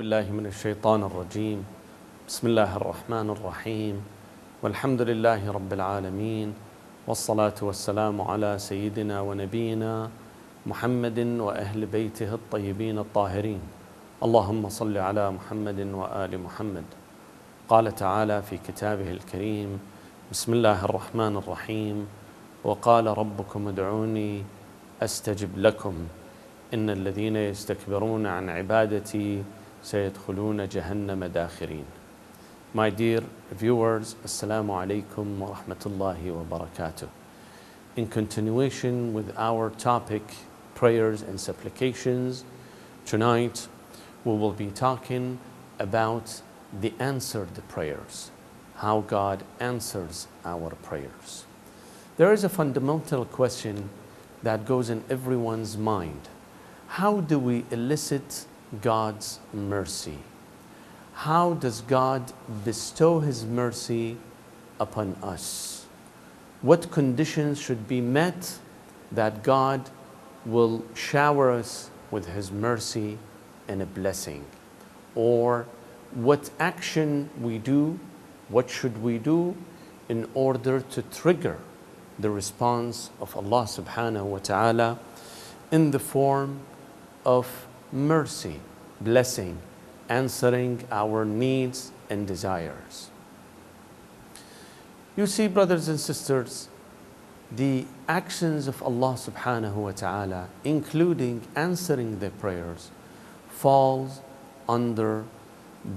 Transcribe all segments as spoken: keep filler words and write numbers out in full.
بالله من الشيطان الرجيم بسم الله الرحمن الرحيم والحمد لله رب العالمين والصلاة والسلام على سيدنا ونبينا محمد وأهل بيته الطيبين الطاهرين اللهم صل على محمد وآل محمد. قال تعالى في كتابه الكريم بسم الله الرحمن الرحيم وقال ربكم ادعوني أستجب لكم إن الذين يستكبرون عن عبادتي سيدخلون جهنم داخرين. My dear viewers, Assalamu alaikum wa rahmatullahi wa barakatuh. In continuation with our topic, prayers and supplications, tonight we will be talking about the answered prayers, how God answers our prayers. There is a fundamental question that goes in everyone's mind. How do we elicit God's mercy? How does God bestow His mercy upon us? What conditions should be met that God will shower us with His mercy and a blessing? Or what action we do, what should we do in order to trigger the response of Allah subhanahu wa ta'ala in the form of mercy, blessing, answering our needs and desires. You see, brothers and sisters, the actions of Allah subhanahu wa ta'ala, including answering the prayers, falls under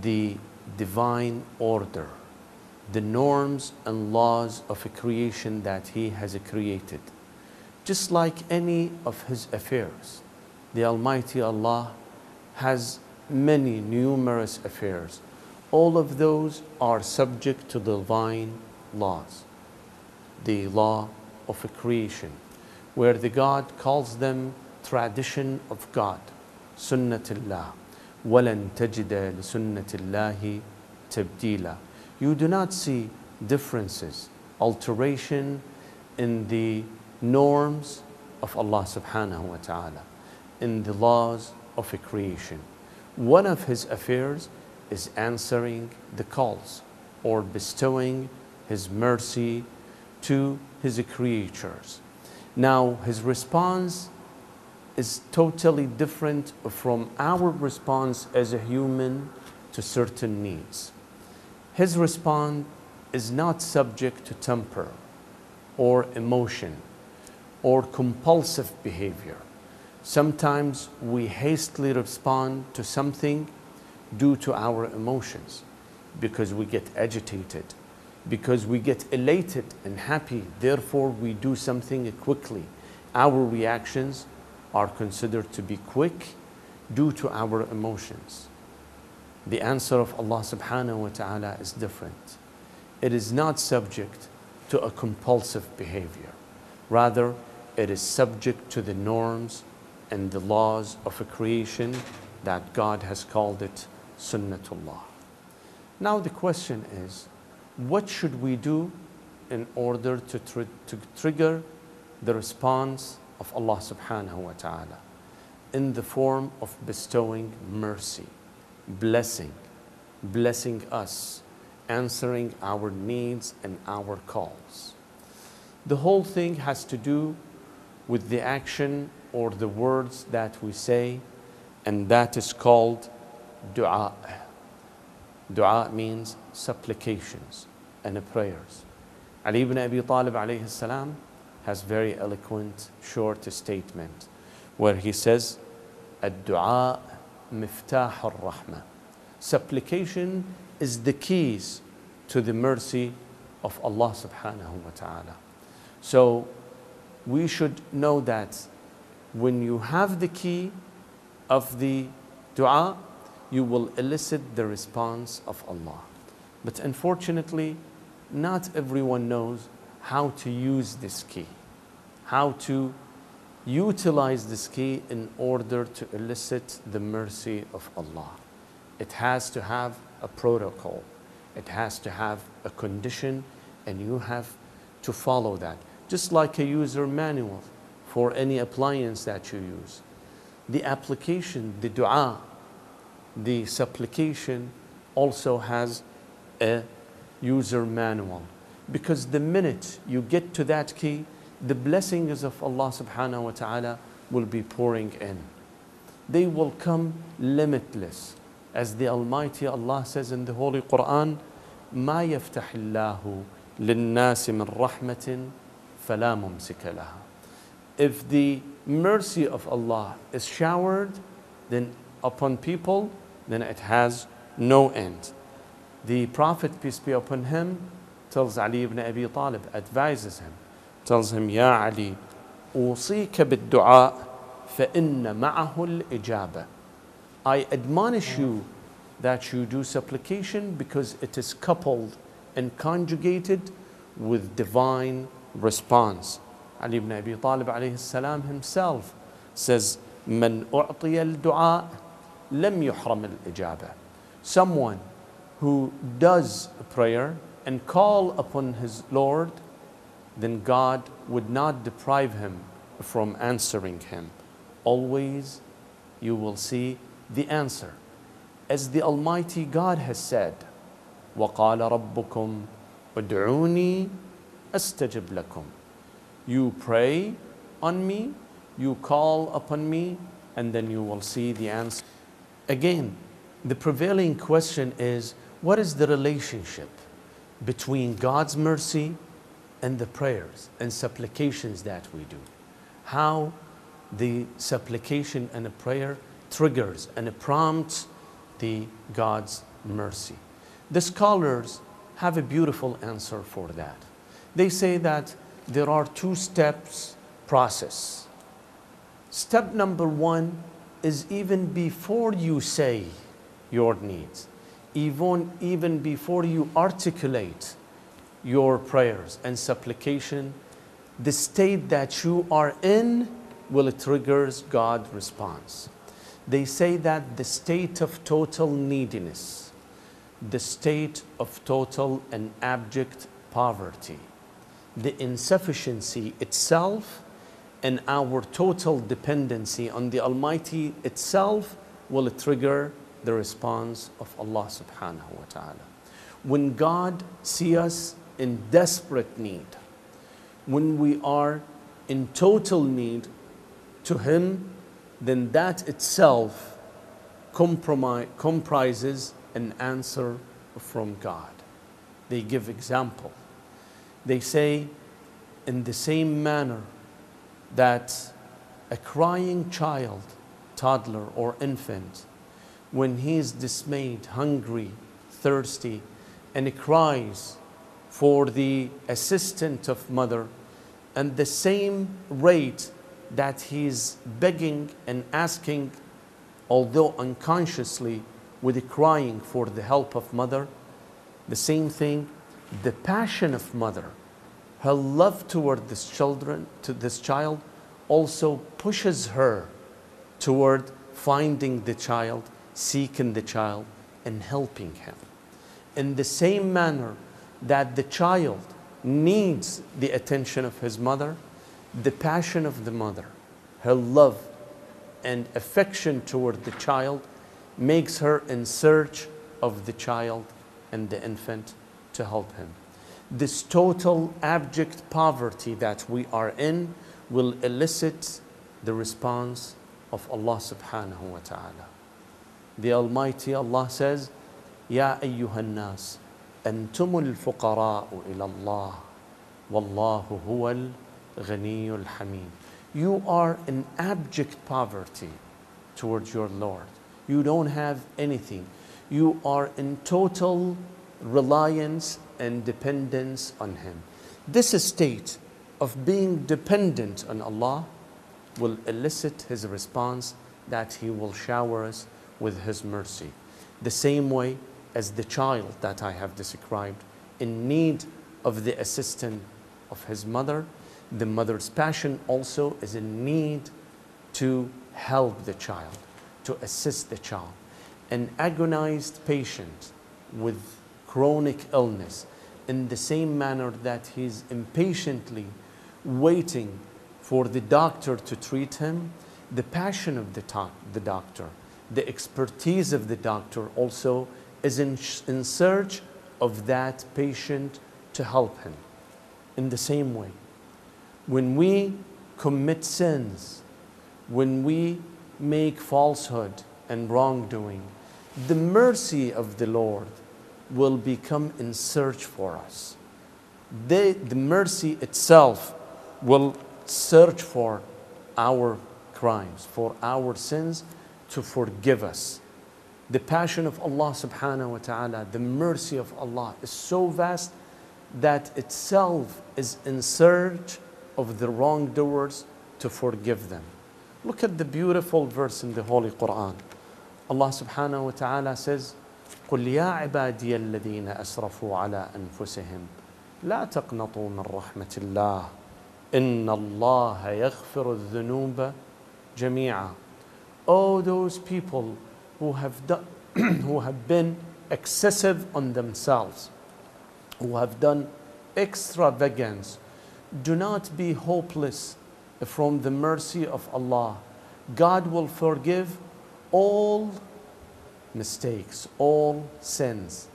the divine order, the norms and laws of a creation that He has created, just like any of His affairs. The Almighty Allah has many numerous affairs. All of those are subject to divine laws, the law of creation, where the God calls them tradition of God, sunnatullah. وَلَن تَجِدَ لِسُنَّةِ اللَّهِ تَبْدِيلًا. You do not see differences, alteration in the norms of Allah subhanahu wa ta'ala, in the laws of a creation. One of His affairs is answering the calls or bestowing His mercy to His creatures. Now, His response is totally different from our response as a human to certain needs. His response is not subject to temper or emotion or compulsive behavior. Sometimes we hastily respond to something due to our emotions, because we get agitated, because we get elated and happy, therefore we do something quickly. Our reactions are considered to be quick due to our emotions. The answer of Allah subhanahu wa ta'ala is different. It is not subject to a compulsive behavior. Rather, it is subject to the norms and the laws of a creation that God has called it sunnatullah. Now the question is, what should we do in order to, tr to trigger the response of Allah subhanahu wa ta'ala in the form of bestowing mercy, blessing, blessing us, answering our needs and our calls? The whole thing has to do with the action or the words that we say, and that is called dua. Dua means supplications and prayers. Ali ibn Abi Talib alayhi salam has very eloquent short statement where he says, ad-dua miftah ar-rahma. Supplication is the keys to the mercy of Allah subhanahu wa ta'ala. So we should know that when you have the key of the dua, you will elicit the response of Allah. But unfortunately, not everyone knows how to use this key, how to utilize this key in order to elicit the mercy of Allah. It has to have a protocol. It has to have a condition, and you have to follow that, just like a user manual for any appliance that you use. The application, the dua, the supplication also has a user manual, because the minute you get to that key, the blessings of Allah subhanahu wa ta'ala will be pouring in. They will come limitless, as the Almighty Allah says in the Holy Quran, مَا يَفْتَحِ اللَّهُ لِلنَّاسِ مِنْ رَحْمَةٍ فَلَا مُمْسِكَ لَهَا. If the mercy of Allah is showered then upon people, then it has no end. The Prophet, peace be upon him, tells Ali ibn Abi Talib, advises him, tells him, Ya Ali, أُوصِيكَ بِالدُّعَاءِ فَإِنَّ مَعَهُ الْإِجَابَةِ. I admonish you that you do supplication because it is coupled and conjugated with divine response. Ali ibn Abi Talib alayhi salam himself says, من أعطي الدعاء لم يحرم الإجابة. Someone who does a prayer and call upon his Lord, then God would not deprive him from answering him. Always you will see the answer. As the Almighty God has said, وَقَالَ رَبُّكُمْ أُدْعُونِي أَسْتَجِبْ لَكُمْ. You pray on me, you call upon me, and then you will see the answer. Again, the prevailing question is, what is the relationship between God's mercy and the prayers and supplications that we do? How the supplication and a prayer triggers and prompts the God's mercy. The scholars have a beautiful answer for that. They say that there are two steps process. Step number one is even before you say your needs, even, even before you articulate your prayers and supplication, the state that you are in will trigger God's response. They say that the state of total neediness, the state of total and abject poverty, the insufficiency itself and our total dependency on the Almighty itself will trigger the response of Allah subhanahu wa ta'ala. When God sees us in desperate need, when we are in total need to Him, then that itself comprises an answer from God. They give example. They say, in the same manner that a crying child, toddler or infant, when he is dismayed, hungry, thirsty, and he cries for the assistance of mother, and the same rate that he is begging and asking, although unconsciously, with the crying for the help of mother, the same thing, the passion of mother, her love toward this children, to this child, also pushes her toward finding the child, seeking the child, and helping him. In the same manner that the child needs the attention of his mother, the passion of the mother, her love and affection toward the child, makes her in search of the child and the infant to help him. This total abject poverty that we are in will elicit the response of Allah subhanahu wa ta'ala. The Almighty Allah says, Ya ayyuhan nas, antumul fuqara'u ila Allah, wallahu huwal Ghaniyul Hamid. You are in abject poverty towards your Lord. You don't have anything. You are in total reliance and dependence on Him. This state of being dependent on Allah will elicit His response that He will shower us with His mercy. The same way as the child that I have described in need of the assistance of his mother, the mother's passion also is a need to help the child, to assist the child. An agonized patient with chronic illness, in the same manner that he's impatiently waiting for the doctor to treat him, the passion of the, the doctor, the expertise of the doctor also is in, in search of that patient to help him. In the same way, when we commit sins, when we make falsehood and wrongdoing, the mercy of the Lord will become in search for us. The, the mercy itself will search for our crimes, for our sins, to forgive us. The passion of Allah subhanahu wa ta'ala, the mercy of Allah is so vast that itself is in search of the wrongdoers to forgive them. Look at the beautiful verse in the Holy Quran. Allah subhanahu wa ta'ala says, قُلْ يَا عِبَادِيَ الَّذِينَ أَسْرَفُوا عَلَىٰ أَنفُسِهِمْ لَا تَقْنَطُوا مِنْ رَحْمَةِ اللَّهِ إِنَّ اللَّهَ يَغْفِرُ الذُّنُوبَ جَمِيعًا. Oh, those people who have, done, who have been excessive on themselves, who have done extravagance, do not be hopeless from the mercy of Allah. God will forgive all mistakes, all sins.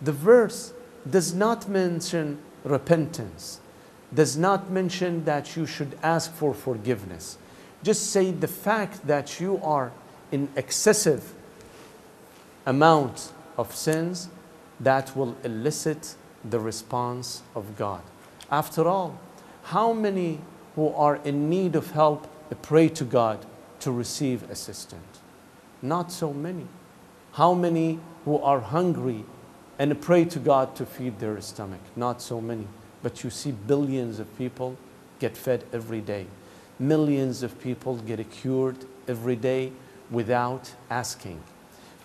The verse does not mention repentance, does not mention that you should ask for forgiveness. Just say the fact that you are in excessive amount of sins, that will elicit the response of God. After all, how many who are in need of help pray to God to receive assistance? Not so many. How many who are hungry and pray to God to feed their stomach? Not so many. But you see billions of people get fed every day. Millions of people get cured every day without asking.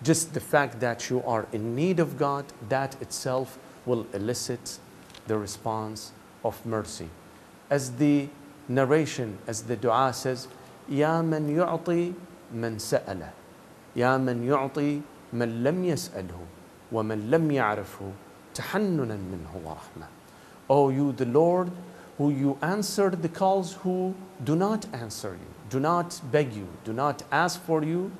Just the fact that you are in need of God, that itself will elicit the response of mercy. As the narration, as the dua says, يَا مَنْ يُعْطِي مَنْ سَأَلَ يَا مَنْ يُعْطِي مَنْ لَمْ يَسْأَلْهُ وَمَنْ لَمْ يَعْرِفْهُ تَحَنُّنًا مِنْهُ وَرَحْمَةً. O you, the Lord, who you answered the calls who do not answer you, do not beg you, do not ask for you,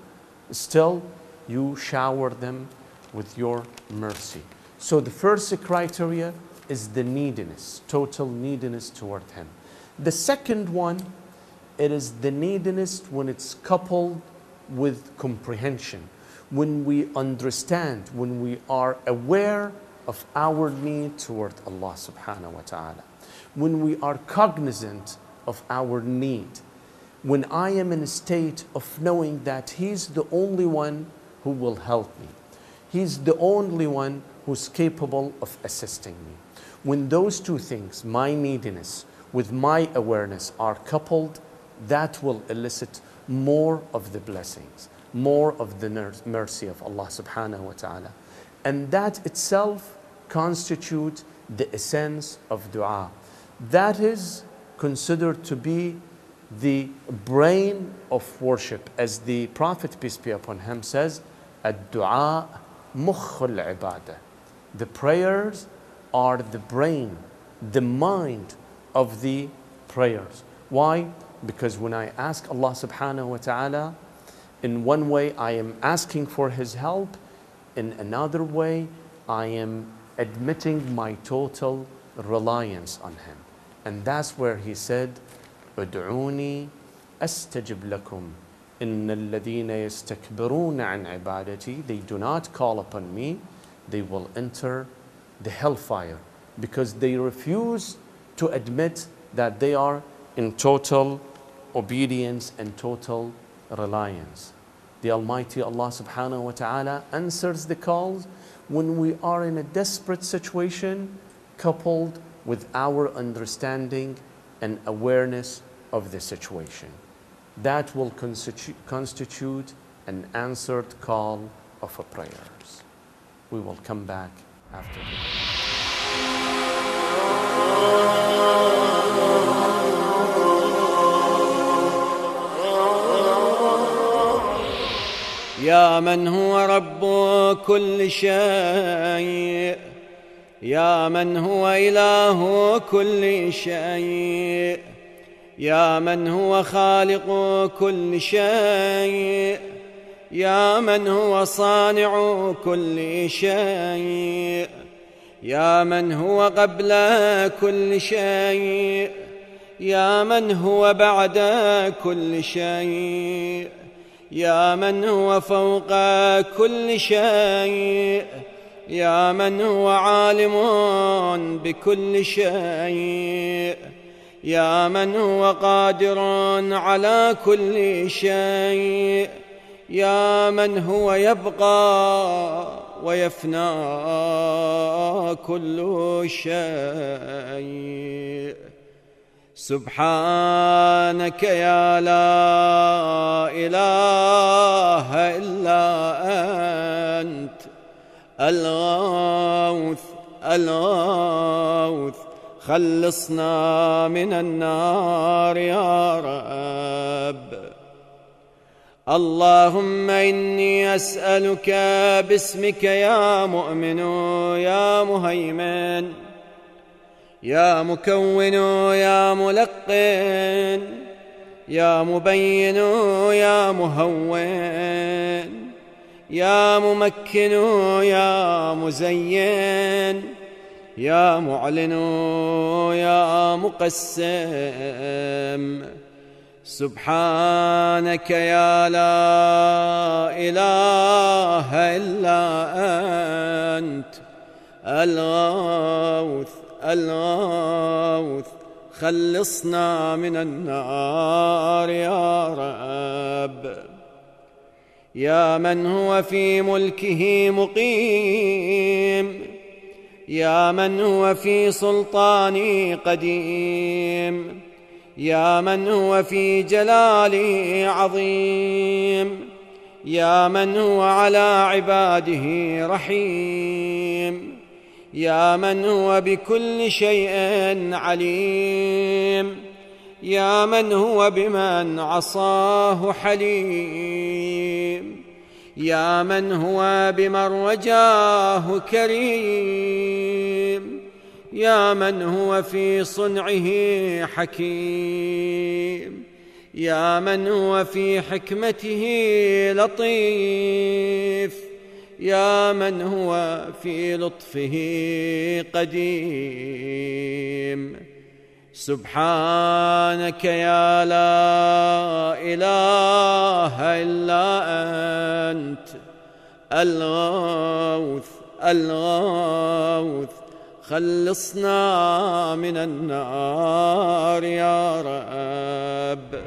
still you shower them with your mercy. So the first criteria is the neediness, total neediness toward Him. The second one, it is the neediness when it's coupled with comprehension, when we understand, when we are aware of our need toward Allah subhanahu wa ta'ala, when we are cognizant of our need, when I am in a state of knowing that He's the only one who will help me, He's the only one who's capable of assisting me. When those two things, my neediness with my awareness, are coupled, that will elicit more of the blessings, more of the mercy of Allah subhanahu wa ta'ala. And that itself constitutes the essence of dua. That is considered to be the brain of worship. As the Prophet, peace be upon him, says, ad-dua mukhul ibadah. The prayers are the brain, the mind of the prayers. Why? Because when I ask Allah subhanahu wa ta'ala, in one way I am asking for His help, in another way I am admitting my total reliance on Him. And that's where He said, "Ud'uni astajib lakum, innal ladhina yastakbiruna an ibadati, they do not call upon me, they will enter the hellfire," because they refuse to admit that they are in total obedience and total reliance. The Almighty Allah subhanahu wa ta'ala answers the calls when we are in a desperate situation, coupled with our understanding and awareness of the situation. That will constitu constitute an answered call of a prayers. We will come back after this. يا من هو رب كل شيء يا من هو إله كل شيء يا من هو خالق كل شيء يا من هو صانع كل شيء يا من هو قبل كل شيء يا من هو بعد كل شيء يا من هو فوق كل شيء يا من هو عالم بكل شيء يا من هو قادر على كل شيء يا من هو يبقى ويفنى كل شيء سبحانك يا لا إله إلا أنت الغوث الغوث خلصنا من النار يا رب. اللهم إني أسألك باسمك يا مؤمن يا مهيمن يا مكون يا ملقن يا مبين يا مهون يا ممكن يا مزين يا معلن يا مقسم سبحانك يا لا إله إلا أنت الغوث الغوث خلصنا من النار يا رب. يا من هو في ملكه مقيم يا من هو في سلطاني قديم يا من هو في جلالي عظيم يا من هو على عباده رحيم يا من هو بكل شيء عليم يا من هو بمن عصاه حليم يا من هو بمن رجاه كريم يا من هو في صنعه حكيم يا من هو في حكمته لطيف يا من هو في لطفه قديم سبحانك يا لا إله إلا أنت الغوث الغوث خلصنا من النار يا رب.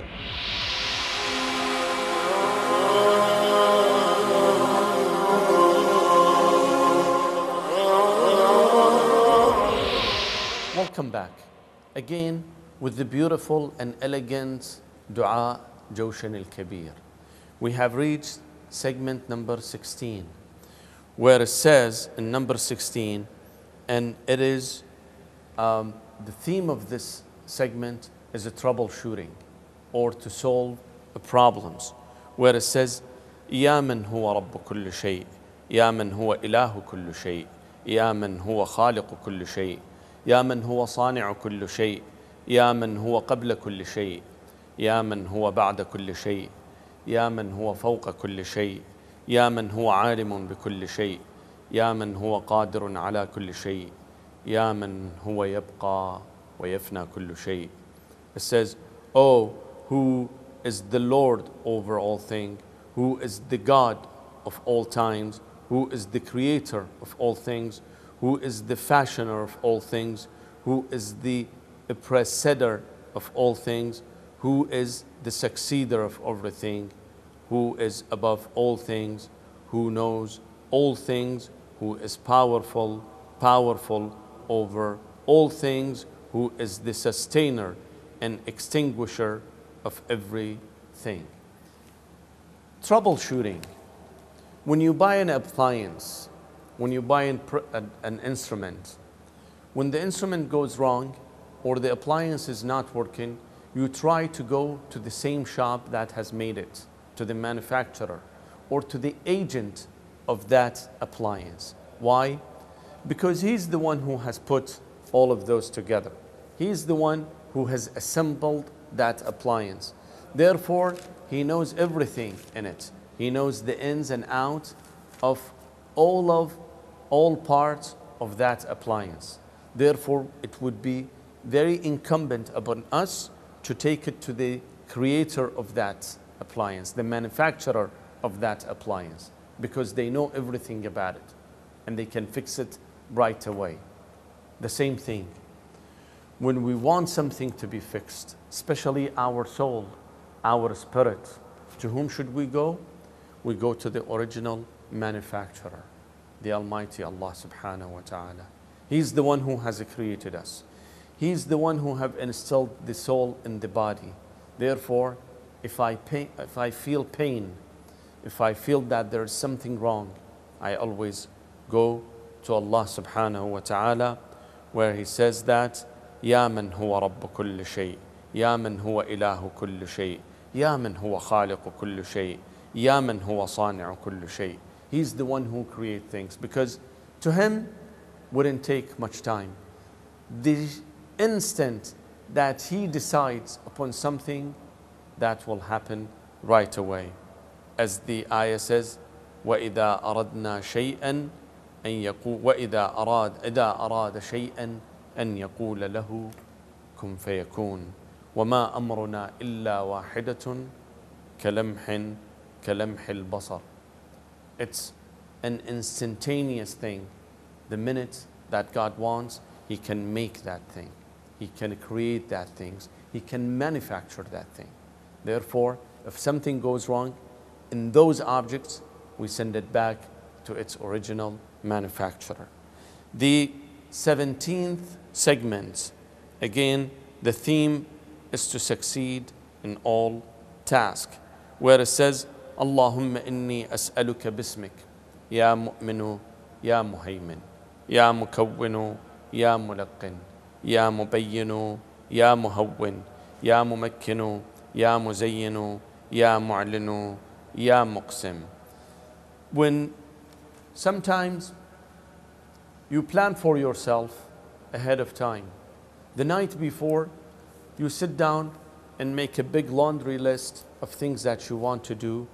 Welcome back. Again, with the beautiful and elegant Dua Jawshan al-Kabir. We have reached segment number sixteen, where it says in number sixteen, and it is, um, the theme of this segment is a troubleshooting, or to solve the problems, where it says, Ya man huwa rabbu kulli shay, Ya man huwa ilahu kulli shay, Ya man huwa khaliqu kulli shay, يا من هو صانع كل شيء يا من هو قبل كل شيء يا من هو بعد كل شيء يا من هو فوق كل شيء يا من هو عالم بكل شيء يا من هو قادر على كل شيء يا من هو يبقى ويفنى كل شيء. It says, Oh, who is the Lord over all things, who is the God of all times, who is the creator of all things, who is the fashioner of all things, who is the preceder of all things, who is the succeeder of everything, who is above all things, who knows all things, who is powerful, powerful over all things, who is the sustainer and extinguisher of everything. Troubleshooting. When you buy an appliance, when you buy an, an instrument, when the instrument goes wrong or the appliance is not working, you try to go to the same shop that has made it, to the manufacturer, or to the agent of that appliance. Why? Because he's the one who has put all of those together. He's the one who has assembled that appliance. Therefore, he knows everything in it. He knows the ins and outs of all of all parts of that appliance. Therefore, it would be very incumbent upon us to take it to the creator of that appliance, the manufacturer of that appliance, because they know everything about it and they can fix it right away. The same thing, when we want something to be fixed, especially our soul, our spirit, to whom should we go? We go to the original manufacturer, the Almighty Allah subhanahu wa ta'ala. He's the one who has created us. He's the one who have instilled the soul in the body. Therefore, if I, pay, if I feel pain, if I feel that there is something wrong, I always go to Allah subhanahu wa ta'ala, where He says that, يَا مَنْ هُوَ رَبُّ كُلِّ شَيْءٍ يَا مَنْ هُوَ إِلَهُ كُلِّ شَيْءٍ يَا مَنْ هُوَ خَالِقُ كُلِّ شَيْءٍ يَا مَنْ هُوَ صَانِعُ كُلِّ شَيْءٍ. He's the one who creates things, because to Him wouldn't take much time. The instant that He decides upon something, that will happen right away. As the ayah says, وَإِذَا أَرَدْنَا شَيْئًا أن يقول وإذا أراد إذا أراد شيئا أن يقول له كن فيكون وما أمرنا إلا واحدة كلمح كلمح البصر. It's an instantaneous thing. The minute that God wants, He can make that thing. He can create that thing. He can manufacture that thing. Therefore, if something goes wrong in those objects, we send it back to its original manufacturer. The seventeenth segment, again, the theme is to succeed in all tasks, where it says, Allahumma inni as'aluka bismik, ya mu'minu, ya muhaymin, ya mukawwinu, ya mulaqqin, ya mubayyinu, ya muhawwin, ya mumakkinu, ya muzayyinu, ya mu'linu, ya muqsim. When sometimes you plan for yourself ahead of time. The night before, you sit down and make a big laundry list of things that you want to do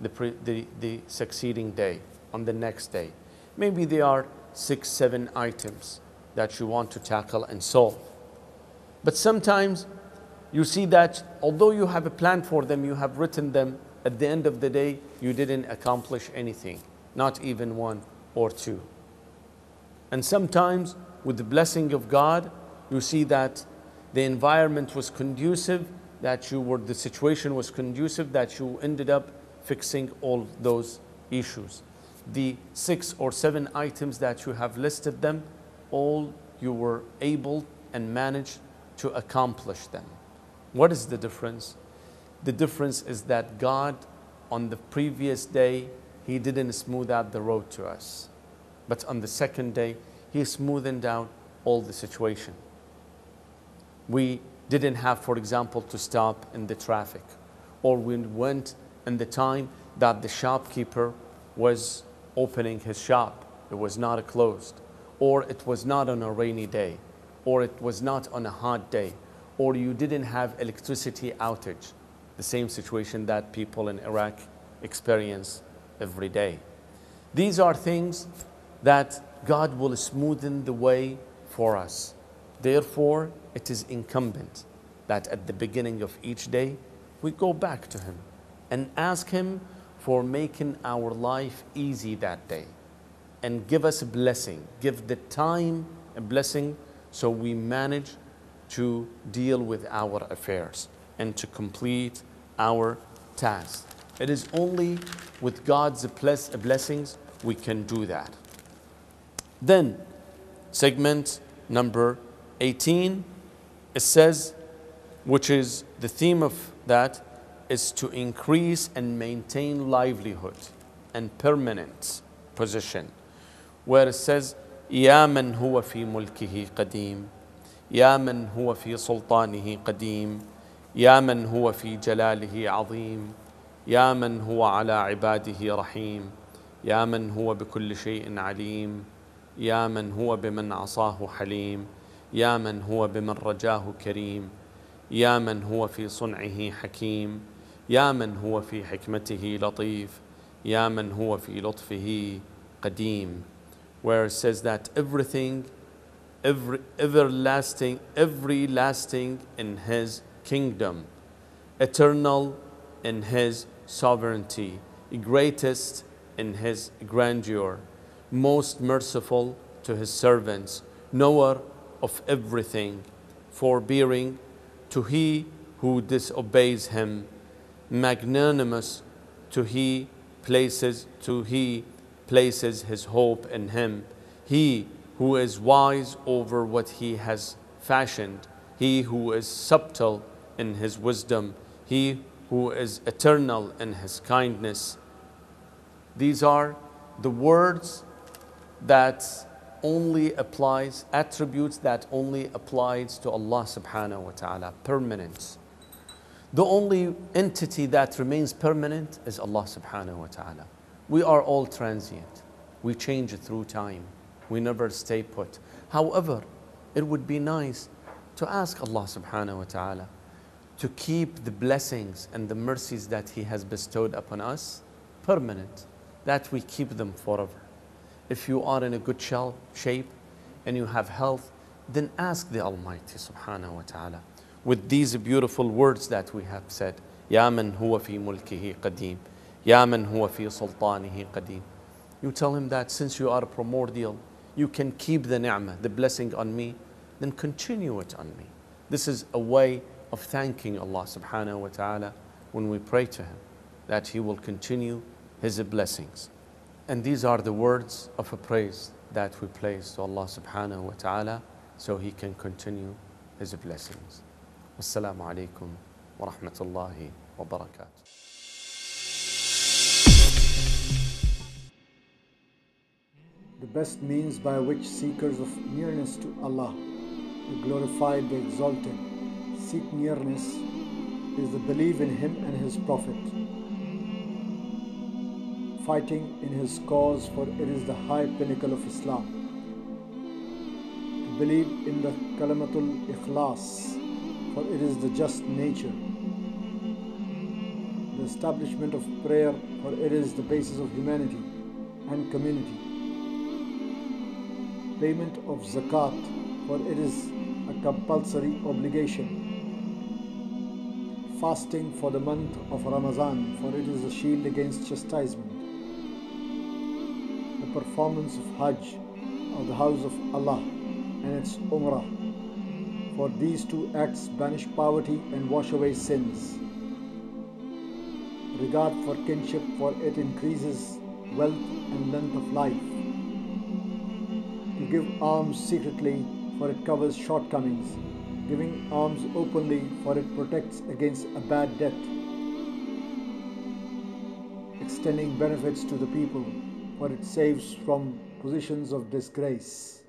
the, pre the, the succeeding day, on the next day. Maybe there are six, seven items that you want to tackle and solve. But sometimes you see that although you have a plan for them, you have written them, at the end of the day, you didn't accomplish anything. Not even one or two. And sometimes, with the blessing of God, you see that the environment was conducive, that you were, the situation was conducive, that you ended up fixing all those issues. The six or seven items that you have listed them, all you were able and managed to accomplish them. What is the difference? The difference is that God, on the previous day, He didn't smooth out the road to us. But on the second day, He smoothened out all the situation. We didn't have, for example, to stop in the traffic. Or we went in the time that the shopkeeper was opening his shop. It was not closed. Or it was not on a rainy day. Or it was not on a hot day. Or you didn't have electricity outage. The same situation that people in Iraq experience every day. These are things that God will smoothen the way for us. Therefore, it is incumbent that at the beginning of each day, we go back to Him and ask Him for making our life easy that day and give us a blessing, give the time a blessing so we manage to deal with our affairs and to complete our tasks. It is only with God's blessings we can do that. Then, segment number eighteen, it says, which is the theme of that, is to increase and maintain livelihood and permanent position, where it says, يَا مَنْ هُوَ فِي مُلْكِهِ قَدِيمٌ يَا مَنْ هُوَ فِي سُلْطَانِهِ قَدِيمٌ يَا مَنْ هُوَ فِي جَلَالِهِ عَظِيمٌ يا من هو على عباده رحيم يا من هو بكل شيء عليم يا من هو بمن عصاه حليم يا من هو بمن رجاه كريم يا من هو في صنعه حكيم يا من هو في حكمته لطيف, يا من هو في لطفه قديم, where it says that everything, every, everlasting, every lasting in His kingdom, eternal in His sovereignty, greatest in His grandeur, most merciful to His servants, knower of everything, forbearing to he who disobeys Him, magnanimous to he places to he places his hope in Him, He who is wise over what He has fashioned, He who is subtle in His wisdom, He who is eternal in His kindness. These are the words that only applies, attributes that only applies to Allah subhanahu wa ta'ala, permanence. The only entity that remains permanent is Allah subhanahu wa ta'ala. We are all transient. We change through time. We never stay put. However, it would be nice to ask Allah subhanahu wa ta'ala to keep the blessings and the mercies that He has bestowed upon us permanent, that we keep them forever. If you are in a good shell, shape and you have health, then ask the Almighty subhanahu wa ta'ala with these beautiful words that we have said, Ya man huwa fi mulkihi qadeem, Ya man huwa fi sultanihi qadeem. You tell Him that since you are primordial, you can keep the ni'mah, the blessing on me, then continue it on me. This is a way of thanking Allah subhanahu wa ta'ala when we pray to Him, that He will continue His blessings. And these are the words of a praise that we place to Allah subhanahu wa ta'ala so He can continue His blessings. Wassalamu alaikum wa rahmatullahi wa barakatuh. The best means by which seekers of nearness to Allah, the glorified, the exalted, seek nearness is the belief in Him and His Prophet, fighting in His cause, for it is the high pinnacle of Islam. To believe in the Kalamatul Ikhlas, for it is the just nature. The establishment of prayer, for it is the basis of humanity and community. Payment of zakat, for it is a compulsory obligation. Fasting for the month of Ramadan, for it is a shield against chastisement. The performance of Hajj of the house of Allah and its Umrah, for these two acts banish poverty and wash away sins. Regard for kinship, for it increases wealth and length of life. Give alms secretly, for it covers shortcomings. Giving alms openly, for it protects against a bad debt. Extending benefits to the people, for it saves from positions of disgrace.